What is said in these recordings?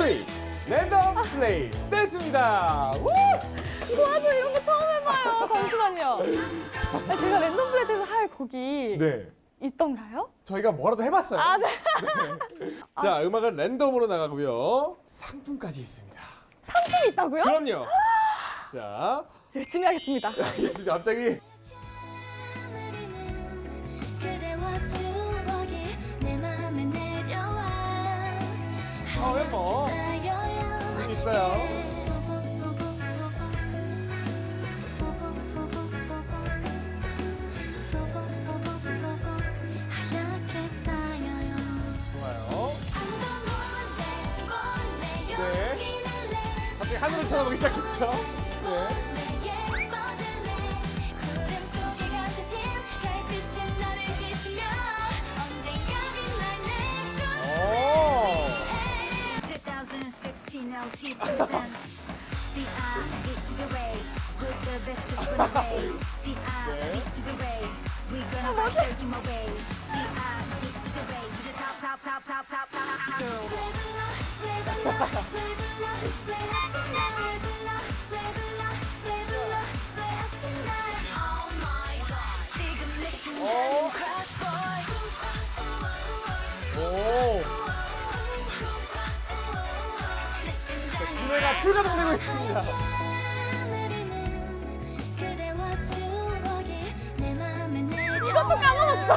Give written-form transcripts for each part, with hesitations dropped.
3 랜덤 플레이 됐습니다. 도와줘, 이런 거 처음 해봐요. 잠시만요. 제가 랜덤 플레이에서 할 곡이 네. 있던가요? 저희가 뭐라도 해봤어요. 아, 네. 네. 자, 아. 음악은 랜덤으로 나가고요. 상품까지 있습니다. 상품이 있다고요? 그럼요. 자, 열심히 하겠습니다. 갑자기. 예뻐. 있어요. 하늘을 쳐다보기 시작했죠? 네. 노래가 풀가동되고 있습니다. 이것도 까먹었어.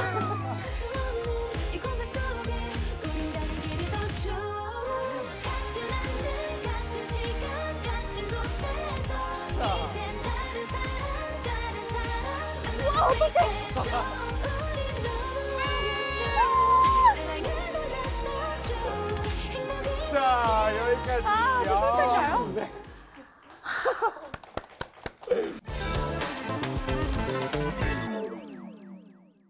와, 어떡해. 자, 여기까지.